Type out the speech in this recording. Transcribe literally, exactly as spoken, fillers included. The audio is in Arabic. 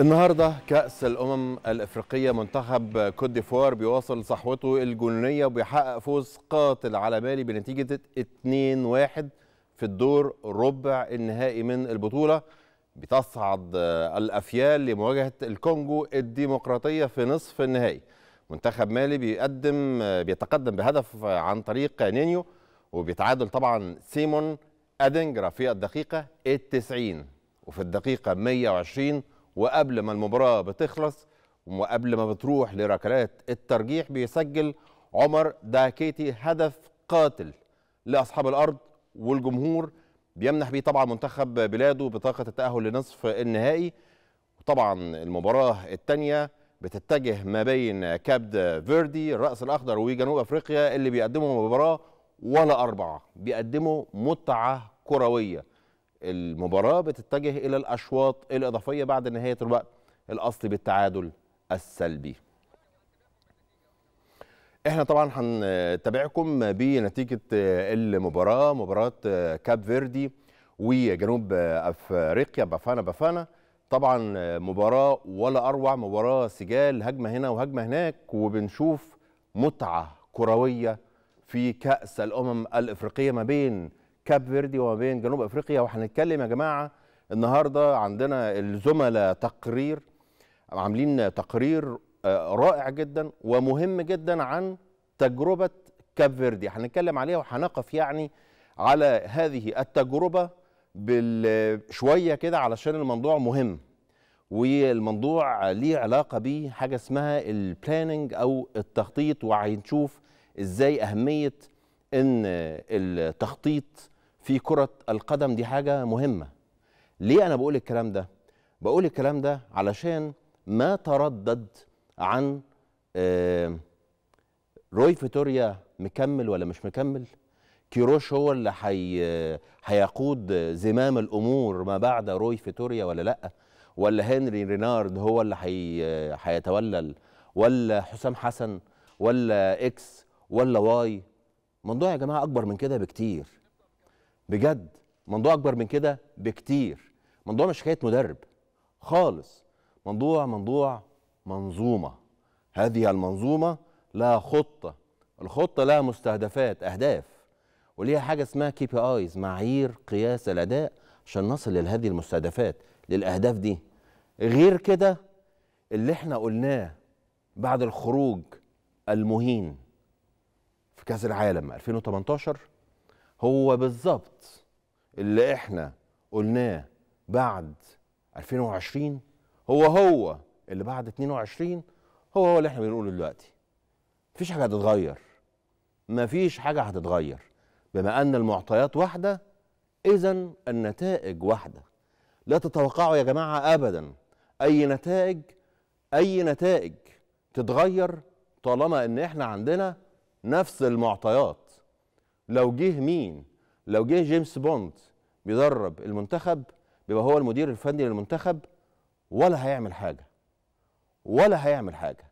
النهارده كأس الأمم الأفريقية، منتخب كوت ديفوار بيواصل صحوته الجنونية وبيحقق فوز قاتل على مالي بنتيجة اتنين واحد في الدور ربع النهائي من البطولة. بتصعد الأفيال لمواجهة الكونغو الديمقراطية في نصف النهائي. منتخب مالي بيقدم بيتقدم بهدف عن طريق نينيو، وبيتعادل طبعا سيمون أدينجرا في الدقيقة التسعين وفي الدقيقة مية وعشرين، وقبل ما المباراة بتخلص وقبل ما بتروح لركلات الترجيح بيسجل عمر داكيتي هدف قاتل لأصحاب الأرض، والجمهور بيمنح بيه طبعا منتخب بلاده بطاقة التأهل لنصف النهائي. وطبعا المباراة الثانية بتتجه ما بين كابو فيردي الرأس الأخضر وجنوب أفريقيا، اللي بيقدموا مباراة ولا أربعة، بيقدموا متعة كروية. المباراة بتتجه إلى الأشواط الإضافية بعد نهاية الوقت الأصلي بالتعادل السلبي. احنا طبعا هنتابعكم بنتيجة المباراة، مباراة كاب فيردي وجنوب أفريقيا بافانا بافانا. طبعا مباراة ولا أروع، مباراة سجال، هجمة هنا وهجمة هناك، وبنشوف متعة كروية في كأس الأمم الأفريقية ما بين كاب فيردي وما بين جنوب أفريقيا. وهنتكلم يا جماعة النهاردة، عندنا الزملاء تقرير عاملين تقرير رائع جدا ومهم جدا عن تجربة كاب فيردي، هنتكلم عليها وهنقف يعني على هذه التجربة بالشوية كده، علشان الموضوع مهم، والموضوع ليه علاقة بيه حاجة اسمها البلاننج أو التخطيط، وهنشوف ازاي أهمية إن التخطيط في كرة القدم دي حاجة مهمة. ليه أنا بقول الكلام ده؟ بقول الكلام ده علشان ما تردد عن روي فيتوريا مكمل ولا مش مكمل، كيروش هو اللي حي... هيقود زمام الأمور ما بعد روي فيتوريا ولا لأ، ولا هنري رينارد هو اللي حي... هيتولى، ولا حسام حسن، ولا إكس، ولا واي. موضوع يا جماعة أكبر من كده بكتير، بجد موضوع أكبر من كده بكتير. موضوع مش حكاية مدرب خالص، موضوع موضوع منظومة. هذه المنظومة لها خطة، الخطة لها مستهدفات، أهداف، وليها حاجة اسمها كي بي ايز، معايير قياس الأداء، عشان نصل لهذه المستهدفات للأهداف دي. غير كده اللي احنا قلناه بعد الخروج المهين في كأس العالم ألفين وتمنتاشر هو بالظبط اللي احنا قلناه بعد ألفين وعشرين، هو هو اللي بعد اتنين وعشرين، هو هو اللي احنا بنقوله دلوقتي. مفيش حاجة هتتغير، مفيش حاجة هتتغير. بما أن المعطيات واحدة، إذا النتائج واحدة. لا تتوقعوا يا جماعة أبدا أي نتائج أي نتائج تتغير طالما إن احنا عندنا نفس المعطيات. لو جه مين؟ لو جه جيمس بوند بيدرب المنتخب، بيبقى هو المدير الفني للمنتخب، ولا هيعمل حاجة، ولا هيعمل حاجة.